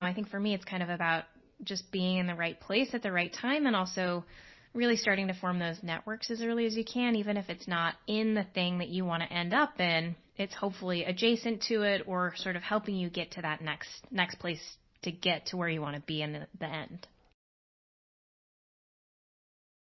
I think for me, it's kind of about just being in the right place at the right time and also really starting to form those networks as early as you can, even if it's not in the thing that you want to end up in. It's hopefully adjacent to it or sort of helping you get to that next place to get to where you want to be in the end.